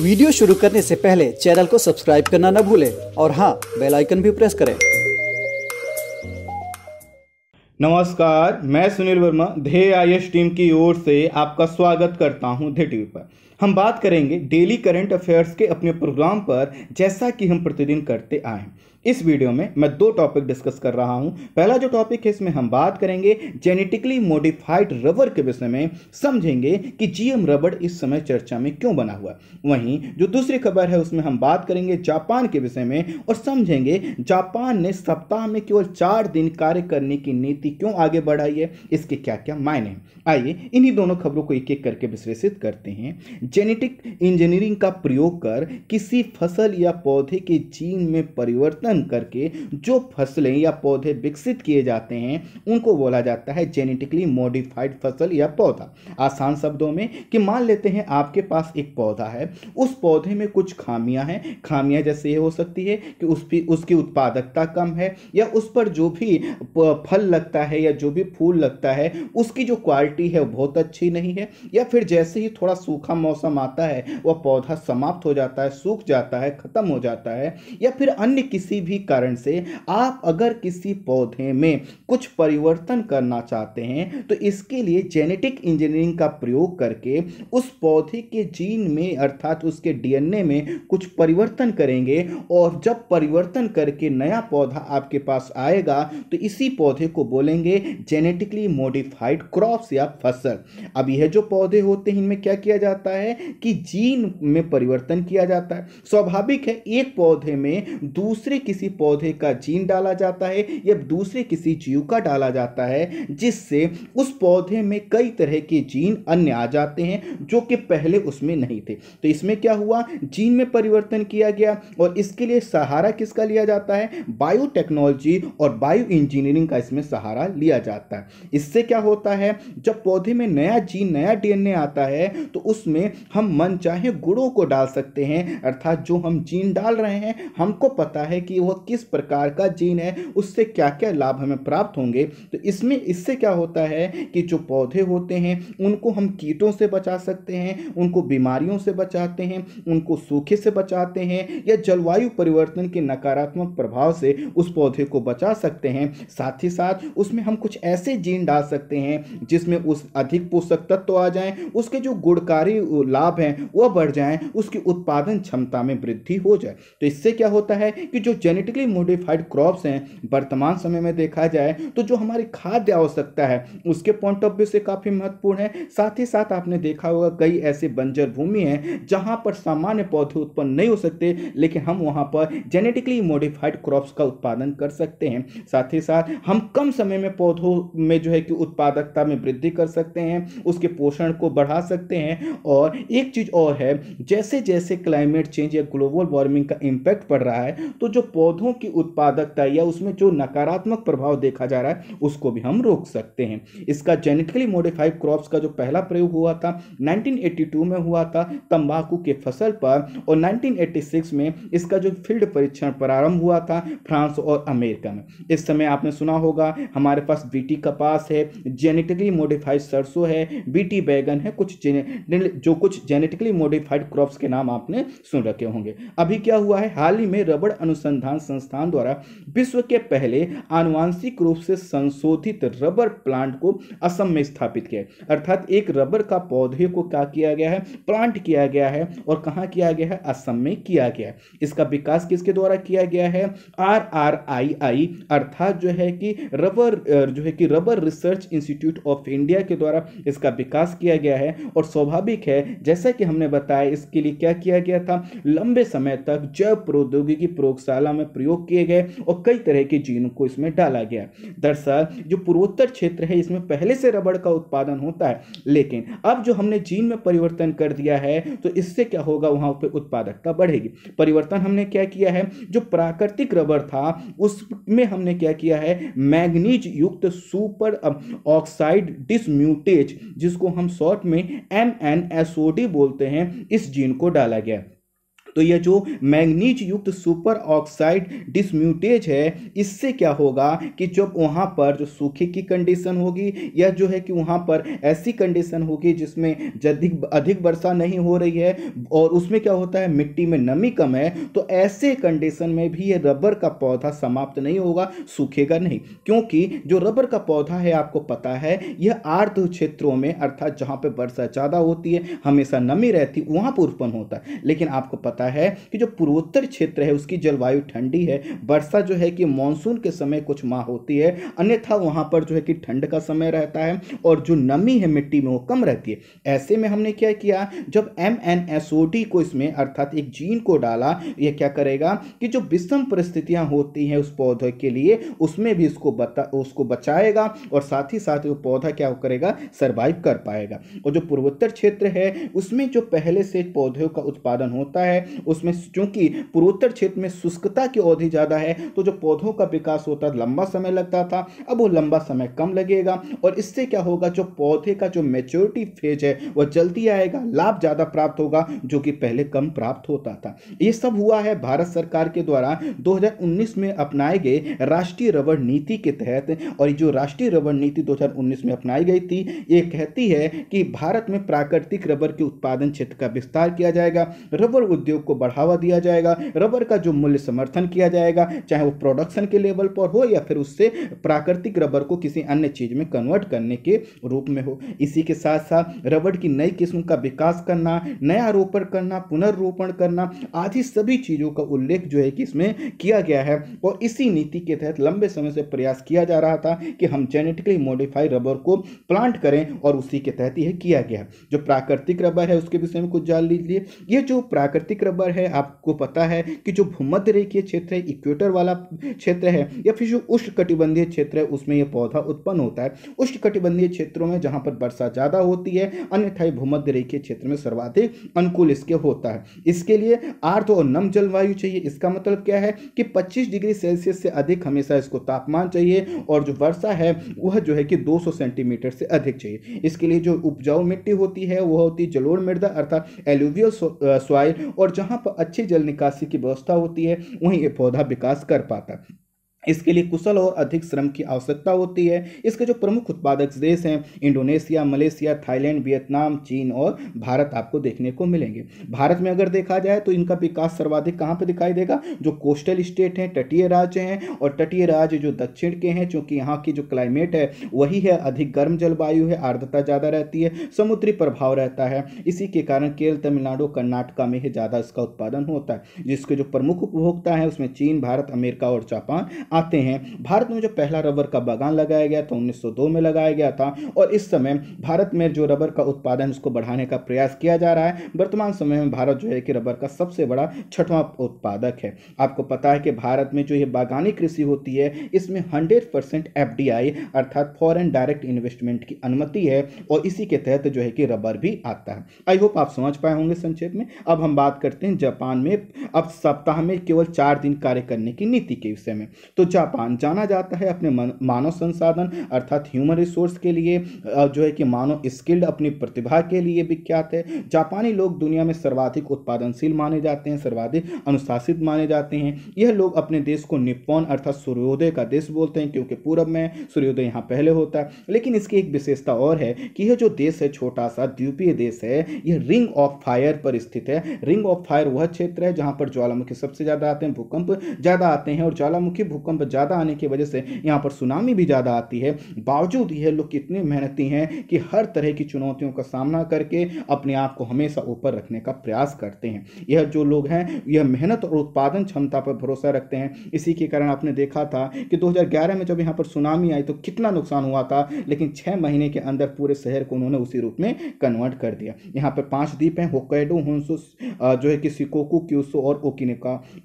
Video शुरू करने से पहले चैनल को सब्सक्राइब करना न भूलें और हाँ, बेल आइकन भी प्रेस करें। नमस्कार, मैं सुनील वर्मा धे आईएएस टीम की ओर से आपका स्वागत करता हूँ धे टीवी पर। हम बात करेंगे डेली करंट अफेयर्स के अपने प्रोग्राम पर, जैसा कि हम प्रतिदिन करते आए हैं। इस वीडियो में मैं दो टॉपिक डिस्कस कर रहा हूं। पहला जो टॉपिक है, इसमें हम बात करेंगे जेनेटिकली मॉडिफाइड रबर के विषय में, समझेंगे कि जीएम रबर इस समय चर्चा में क्यों बना हुआ। वहीं जो दूसरी खबर है, उसमें हम बात करेंगे जापान के विषय में और समझेंगे जापान ने सप्ताह में केवल 4 दिन कार्य करने की नीति क्यों आगे बढ़ाई है, इसके क्या क्या मायने हैं। आइए इन्हीं दोनों खबरों को एक एक करके विश्लेषित करते हैं। जेनेटिक इंजीनियरिंग का प्रयोग कर किसी फसल या पौधे के जीन में परिवर्तन करके जो फसलें या पौधे विकसित किए जाते हैं, उनको बोला जाता है जेनेटिकली मॉडिफाइड फसल या पौधा। आसान शब्दों में कि मान लेते हैं आपके पास एक पौधा है, उस पौधे में कुछ खामियां हैं। खामियां जैसे ये हो सकती है कि उसकी उत्पादकता कम है, या उस पर जो भी फल लगता है या जो भी फूल लगता है उसकी जो क्वालिटी है वो बहुत अच्छी नहीं है, या फिर जैसे ही थोड़ा सूखा मौसम आता है वह पौधा समाप्त हो जाता है, सूख जाता है, खत्म हो जाता है, या फिर अन्य किसी भी कारण से आप अगर किसी पौधे में कुछ परिवर्तन करना चाहते हैं तो इसके लिए जेनेटिक इंजीनियरिंग का प्रयोग करके उस पौधे के जीन में अर्थात उसके DNA में कुछ परिवर्तन करेंगे, और जब परिवर्तन करके नया पौधा आपके पास आएगा तो इसी पौधे को बोलेंगे जेनेटिकली मॉडिफाइड क्रॉप्स या फसल। अब यह जो पौधे होते हैं, इनमें क्या किया जाता है कि जीन में परिवर्तन किया जाता है। स्वाभाविक है, एक पौधे में दूसरे किसी पौधे का जीन डाला जाता है या दूसरे किसी जीव का डाला जाता है, जिससे उस पौधे में कई तरह के जीन अन्य आ जाते हैं जो कि पहले उसमें नहीं थे। तो इसमें क्या हुआ, जीन में परिवर्तन किया गया, और इसके लिए सहारा किसका लिया जाता है, बायोटेक्नोलॉजी और बायो इंजीनियरिंग का इसमें सहारा लिया जाता है। इससे क्या होता है, जब पौधे में नया जीन, नया DNA आता है तो उसमें हम मन चाहे गुणों को डाल सकते हैं, अर्थात जो हम जीन डाल रहे हैं हमको पता है कि वह किस प्रकार का जीन है, उससे क्या क्या लाभ हमें प्राप्त होंगे। तो इसमें इससे क्या होता है कि जो पौधे होते हैं उनको हम कीटों से बचा सकते हैं, उनको बीमारियों से बचाते हैं, उनको सूखे से बचाते हैं, या जलवायु परिवर्तन के नकारात्मक प्रभाव से उस पौधे को बचा सकते हैं। साथ ही साथ उसमें हम कुछ ऐसे जीन डाल सकते हैं जिसमें उस अधिक पोषक तत्व आ जाएं, उसके जो गुणकारी लाभ हैं वह बढ़ जाएं, उसकी उत्पादन क्षमता में वृद्धि हो जाए। तो इससे क्या होता है कि जो जेनेटिकली मॉडिफाइड क्रॉप्स हैं, वर्तमान समय में देखा जाए तो जो हमारी खाद्य आवश्यकता है उसके पॉइंट ऑफ व्यू से काफ़ी महत्वपूर्ण है। साथ ही साथ आपने देखा होगा कई ऐसे बंजर भूमि हैं जहां पर सामान्य पौधे उत्पन्न नहीं हो सकते, लेकिन हम वहां पर जेनेटिकली मॉडिफाइड क्रॉप्स का उत्पादन कर सकते हैं। साथ ही साथ हम कम समय में पौधों में जो है कि उत्पादकता में वृद्धि कर सकते हैं, उसके पोषण को बढ़ा सकते हैं। और एक चीज़ और है, जैसे जैसे क्लाइमेट चेंज या ग्लोबल वार्मिंग का इम्पैक्ट पड़ रहा है तो जो पौधों की उत्पादकता या उसमें जो नकारात्मक प्रभाव देखा जा रहा है उसको भी हम रोक सकते हैं। इसका जेनेटिकली मॉडिफाइड क्रॉप्स का जो पहला प्रयोग हुआ था 1982 में हुआ था तंबाकू के फसल पर, और 1986 में इसका जो फील्ड परीक्षण प्रारंभ हुआ था फ्रांस और अमेरिका में। इस समय आपने सुना होगा हमारे पास BT कपास है, जेनेटिकली मॉडिफाइड सरसों है, BT बैंगन है, कुछ जेनेटिकली मॉडिफाइड क्रॉप्स के नाम आपने सुन रखे होंगे। अभी क्या हुआ है, हाल ही में रबड़ अनुसंधान संस्थान द्वारा विश्व के पहले आनुवांशिक रूप से संशोधित रबर प्लांट को असम में स्थापित किया है। अर्थात एक रबर का पौधे को क्या किया गया है, प्लांट किया गया है, और कहाँ किया गया है, असम में किया गया है। इसका विकास किसके द्वारा किया गया है, RRII अर्थात जो है कि rubber research institute of India के द्वारा इसका विकास किया गया है। और स्वाभाविक है, जैसा कि हमने बताया, इसके लिए क्या किया गया था, लंबे समय तक जैव प्रौद्योगिकी प्रयोगशाला में प्रयोग किए गए और कई तरह के जीनों को इसमें डाला गया। दरअसल जो पूर्वोत्तर क्षेत्र है इसमें पहले से रबड़ का उत्पादन होता है, लेकिन अब जो हमने जीन में परिवर्तन कर दिया है तो इससे क्या होगा, वहां पर उत्पादकता बढ़ेगी। परिवर्तन हमने क्या किया है, जो प्राकृतिक रबर था उसमें हमने क्या किया है, मैंगनीज युक्त सुपर ऑक्साइड डिसम्यूटेज, जिसको हम शॉर्ट में MNSOD बोलते हैं, इस जीन को डाला गया। तो यह जो मैंगनीज युक्त सुपर ऑक्साइड डिसम्यूटेज है, इससे क्या होगा कि जब वहाँ पर जो सूखे की कंडीशन होगी या जो है कि वहाँ पर ऐसी कंडीशन होगी जिसमें अधिक वर्षा नहीं हो रही है और उसमें क्या होता है मिट्टी में नमी कम है, तो ऐसे कंडीशन में भी यह रबर का पौधा समाप्त नहीं होगा, सूखेगा नहीं, क्योंकि जो रबर का पौधा है आपको पता है यह आर्द्र क्षेत्रों में अर्थात जहाँ पर वर्षा ज़्यादा होती है हमेशा नमी रहती वहाँ पर उत्पन्न होता है। लेकिन आपको पता है कि जो पूर्वोत्तर क्षेत्र है उसकी जलवायु ठंडी है, वर्षा जो है कि मॉनसून के समय कुछ माह होती है, अन्यथा वहां पर जो है कि ठंड का समय रहता है और जो नमी है मिट्टी में वो कम रहती है। ऐसे में हमने क्या किया, जब MNSOD को इसमें अर्थात एक जीन को डाला, यह क्या करेगा कि जो विषम परिस्थितियां होती हैं उस पौधे के लिए उसमें भी उसको बचाएगा और साथ ही साथ वो पौधा क्या करेगा सर्वाइव कर पाएगा। और जो पूर्वोत्तर क्षेत्र है उसमें जो पहले से पौधों का उत्पादन होता है उसमें चूंकि पूर्वोत्तर क्षेत्र में शुष्कता की अवधि ज़्यादा है तो जो पौधों का विकास होता लंबा समय लगता था, अब वो लंबा समय कम लगेगा और इससे क्या होगा जो पौधे का जो मैच्योरिटी फेज है वह जल्दी आएगा, लाभ ज़्यादा प्राप्त होगा जो कि पहले कम प्राप्त होता था। ये सब हुआ है भारत सरकार के द्वारा 2019 में अपनाए गए राष्ट्रीय रबर नीति के तहत। और जो राष्ट्रीय रबर नीति 2019 में अपनाई गई थी ये कहती है कि भारत में प्राकृतिक रबर के उत्पादन क्षेत्र का विस्तार किया जाएगा, रबर उद्योग को बढ़ावा दिया जाएगा, रबर का जो मूल्य समर्थन किया जाएगा चाहे वो प्रोडक्शन के लेवल पर हो या फिर उससे प्राकृतिक रबर को किसी अन्य चीज में कन्वर्ट करने के रूप में हो। इसी के साथ साथ रबर की नई किस्म का विकास करना, नया रोपण करना, पुनर्रोपण करना आदि सभी चीजों का उल्लेख जो है कि इसमें किया गया है। और इसी नीति के तहत लंबे समय से प्रयास किया जा रहा था कि हम जेनेटिकली मॉडिफाइड रबर को प्लांट करें और उसी के तहत यह किया गया। जो प्राकृतिक रबर है उसके विषय में कुछ जान लीजिए। यह जो प्राकृतिक रबर है आपको पता है कि जो भूमध्य रेखीय क्षेत्र है, इक्वेटर वाला क्षेत्र है या फिर जो उष्णकटिबंधीय क्षेत्र है उसमें यह पौधा उत्पन्न होता है। उष्णकटिबंधीय क्षेत्रों में जहां पर वर्षा ज्यादा होती है, अन्यथा भूमध्य रेखीय क्षेत्र में सर्वाधिक अनुकूल इसके होता है। इसके लिए आर्द्र और नम जलवायु चाहिए। इसका मतलब क्या है कि 25 डिग्री सेल्सियस से अधिक हमेशा इसको तापमान चाहिए और जो वर्षा है वह जो है कि 200 सेंटीमीटर से अधिक चाहिए। इसके लिए जो उपजाऊ मिट्टी होती है वह होती है जलोढ़ मृदा अर्थात एलुवियल सॉइल और जहाँ पर अच्छी जल निकासी की व्यवस्था होती है वहीं ये पौधा विकास कर पाता है। इसके लिए कुशल और अधिक श्रम की आवश्यकता होती है। इसके जो प्रमुख उत्पादक देश हैं इंडोनेशिया, मलेशिया, थाईलैंड, वियतनाम, चीन और भारत आपको देखने को मिलेंगे। भारत में अगर देखा जाए तो इनका विकास सर्वाधिक कहाँ पर दिखाई देगा, जो कोस्टल स्टेट हैं, तटीय राज्य हैं। और तटीय राज्य जो दक्षिण के हैं, चूँकि यहाँ की जो क्लाइमेट है वही है, अधिक गर्म जलवायु है, आर्द्रता ज़्यादा रहती है, समुद्री प्रभाव रहता है। इसी के कारण केरल, तमिलनाडु, कर्नाटका में ही ज़्यादा इसका उत्पादन होता है, जिसके जो प्रमुख उपभोक्ता हैं उसमें चीन, भारत, अमेरिका और जापान आते हैं। भारत में जो पहला रबर का बागान लगाया गया था 1902 में लगाया गया था और इस समय भारत में जो रबर का उत्पादन उसको बढ़ाने का प्रयास किया जा रहा है। वर्तमान समय में भारत जो है कि रबर का सबसे बड़ा 6वां उत्पादक है। आपको पता है कि भारत में जो ये बागानी कृषि होती है इसमें 100% FDI अर्थात फॉरेन डायरेक्ट इन्वेस्टमेंट की अनुमति है और इसी के तहत जो है कि रबर भी आता है। आई होप आप समझ पाए होंगे संक्षेप में। अब हम बात करते हैं जापान में अब सप्ताह में केवल 4 दिन कार्य करने की नीति के विषय में। तो जापान जाना जाता है अपने मानव संसाधन अर्थात ह्यूमन रिसोर्स के लिए, जो है कि मानव स्किल्ड अपनी प्रतिभा के लिए विख्यात है। जापानी लोग दुनिया में सर्वाधिक उत्पादनशील माने जाते हैं, सर्वाधिक अनुशासित माने जाते हैं। यह लोग अपने देश को निप्पॉन अर्थात सूर्योदय का देश बोलते हैं क्योंकि पूरब में सूर्योदय यहाँ पहले होता है। लेकिन इसकी एक विशेषता और है कि यह जो देश है छोटा सा द्वीपीय देश है, यह रिंग ऑफ फायर पर स्थित है। रिंग ऑफ फायर वह क्षेत्र है जहाँ पर ज्वालामुखी सबसे ज़्यादा आते हैं, भूकंप ज़्यादा आते हैं और ज्वालामुखी भूकंप ज़्यादा आने की वजह से यहाँ पर सुनामी भी ज़्यादा आती है। बावजूद यह लोग कितने मेहनती हैं कि हर तरह की चुनौतियों का सामना करके अपने आप को हमेशा ऊपर रखने का प्रयास करते हैं। यह जो लोग हैं यह मेहनत और उत्पादन क्षमता पर भरोसा रखते हैं। इसी के कारण आपने देखा था कि 2011 में जब यहाँ पर सुनामी आई तो कितना नुकसान हुआ था, लेकिन 6 महीने के अंदर पूरे शहर को उन्होंने उसी रूप में कन्वर्ट कर दिया। यहाँ पर 5 द्वीप हैं, होक्काइडो, होन्शू जो है कि शिकोकू, क्यूशू और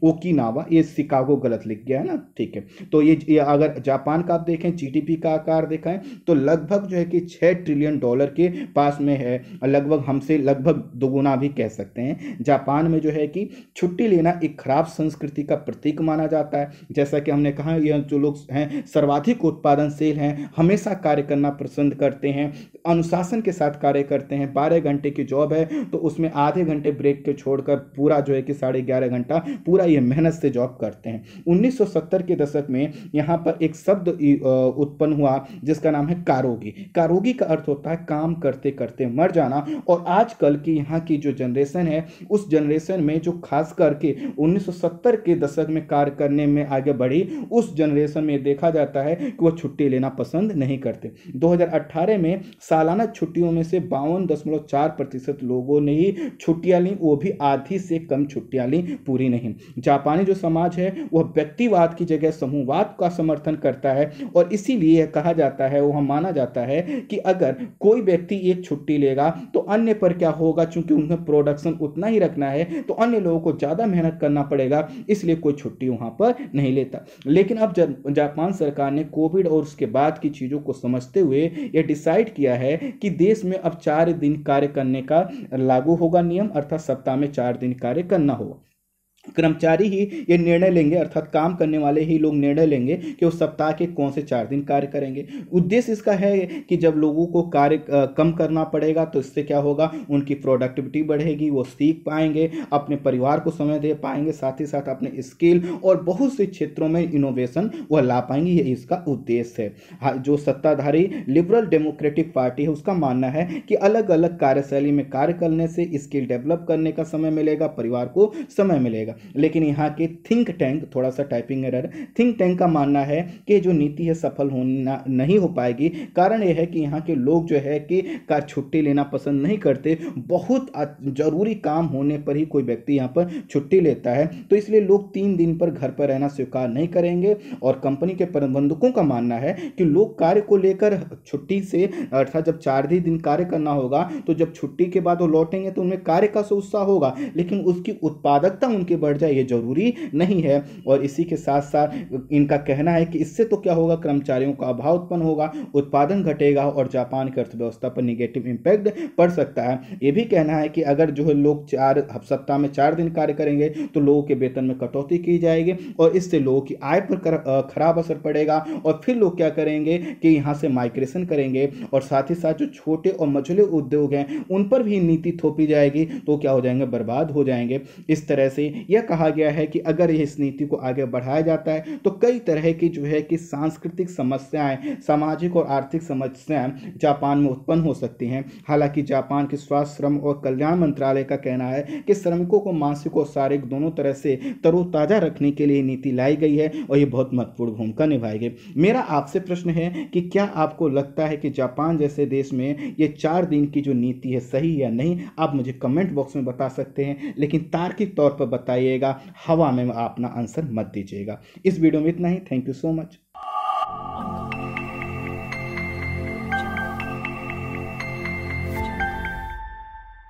ओकिनावा। ये शिकागो गलत लिख गया है ना, ठीक है। है। तो ये अगर जापान का आप देखें जीडीपी का आकार देखें तो लगभग जो है कि 6 ट्रिलियन डॉलर के पास में है, लगभग हमसे लगभग दोगुना भी कह सकते हैं। जापान में जो है कि छुट्टी लेना एक खराब संस्कृति का प्रतीक माना जाता है। जैसा कि हमने कहा यह जो लोग हैं सर्वाधिक उत्पादनशील हैं, हमेशा कार्य करना पसंद करते हैं, अनुशासन के साथ कार्य करते हैं। 12 घंटे की जॉब है तो उसमें आधे घंटे ब्रेक के छोड़कर पूरा जो है कि 11.5 घंटा पूरा ये मेहनत से जॉब करते हैं। 1970 के दशक में यहाँ पर एक शब्द उत्पन्न हुआ जिसका नाम है कारोगी। कारोगी का अर्थ होता है काम करते करते मर जाना। और आजकल की यहाँ की जो जनरेशन है उस जनरेशन में जो खास करके 1970 के दशक में कार्य करने में आगे बढ़ी, उस जनरेशन में देखा जाता है कि वह छुट्टी लेना पसंद नहीं करते। 2018 में सालाना छुट्टियों में से 52.4% लोगों ने ही छुट्टियाँ लीं, वो भी आधी से कम छुट्टियाँ लीं, पूरी नहीं। जापानी जो समाज है वह व्यक्तिवाद की जगह समूहवाद का समर्थन करता है और इसीलिए कहा जाता है, वह माना जाता है कि अगर कोई व्यक्ति एक छुट्टी लेगा तो अन्य पर क्या होगा, चूंकि उन्हें प्रोडक्शन उतना ही रखना है तो अन्य लोगों को ज़्यादा मेहनत करना पड़ेगा, इसलिए कोई छुट्टी वहाँ पर नहीं लेता। लेकिन अब जापान सरकार ने कोविड और उसके बाद की चीज़ों को समझते हुए यह डिसाइड किया है कि देश में अब 4 दिन कार्य करने का लागू होगा नियम, अर्थात सप्ताह में 4 दिन कार्य करना होगा। कर्मचारी ही ये निर्णय लेंगे, अर्थात काम करने वाले ही लोग निर्णय लेंगे कि वो सप्ताह के कौन से 4 दिन कार्य करेंगे। उद्देश्य इसका है कि जब लोगों को कार्य कम करना पड़ेगा तो इससे क्या होगा, उनकी प्रोडक्टिविटी बढ़ेगी, वो सीख पाएंगे, अपने परिवार को समय दे पाएंगे, साथ ही साथ अपने स्किल और बहुत से क्षेत्रों में इनोवेशन वह ला पाएंगे, ये इसका उद्देश्य है। जो सत्ताधारी लिबरल डेमोक्रेटिक पार्टी है उसका मानना है कि अलग अलग कार्यशैली में कार्य करने से स्किल डेवलप करने का समय मिलेगा, परिवार को समय मिलेगा। लेकिन यहाँ के थिंक टैंक, थोड़ा सा टाइपिंग एरर, थिंक टैंक का मानना है कि जो नीति है सफल होना नहीं हो पाएगी। कारण यह है कि यहाँ के लोग जो है कि छुट्टी लेना पसंद नहीं करते, बहुत जरूरी काम होने पर ही कोई व्यक्ति यहाँ पर छुट्टी लेता है, तो इसलिए लोग 3 दिन पर घर पर रहना स्वीकार नहीं करेंगे। और कंपनी के प्रबंधकों का मानना है कि लोग कार्य को लेकर छुट्टी से, अर्थात जब 4 दिन कार्य करना होगा तो जब छुट्टी के बाद वो लौटेंगे तो उनमें कार्य का उत्साह होगा, लेकिन उसकी उत्पादकता उनके बढ़ जाए ये जरूरी नहीं है। और इसी के साथ साथ इनका कहना है कि इससे तो क्या होगा, कर्मचारियों का अभाव उत्पन्न होगा, उत्पादन घटेगा और जापान की अर्थव्यवस्था पर नेगेटिव इंपैक्ट पड़ सकता है। ये भी कहना है कि अगर जो लोग सप्ताह में 4 दिन कार्य करेंगे तो लोगों के वेतन में कटौती की जाएगी और इससे लोगों की आय पर खराब असर पड़ेगा और फिर लोग क्या करेंगे कि यहाँ से माइग्रेशन करेंगे। और साथ ही साथ जो छोटे और मझले उद्योग हैं उन पर भी नीति थोपी जाएगी तो क्या हो जाएंगे, बर्बाद हो जाएंगे। इस तरह से यह कहा गया है कि अगर इस नीति को आगे बढ़ाया जाता है तो कई तरह की जो है कि सांस्कृतिक समस्याएं, सामाजिक और आर्थिक समस्याएं जापान में उत्पन्न हो सकती हैं। हालांकि जापान के स्वास्थ्य, श्रम और कल्याण मंत्रालय का कहना है कि श्रमिकों को मानसिक और शारीरिक दोनों तरह से तरोताजा रखने के लिए नीति लाई गई है और ये बहुत महत्वपूर्ण भूमिका निभाएगी। मेरा आपसे प्रश्न है कि क्या आपको लगता है कि जापान जैसे देश में ये 4 दिन की जो नीति है सही या नहीं, आप मुझे कमेंट बॉक्स में बता सकते हैं, लेकिन तार्किक तौर पर बताइएगा, हवा में अपना आंसर मत दीजिएगा। इस वीडियो में इतना ही, थैंक यू सो मच।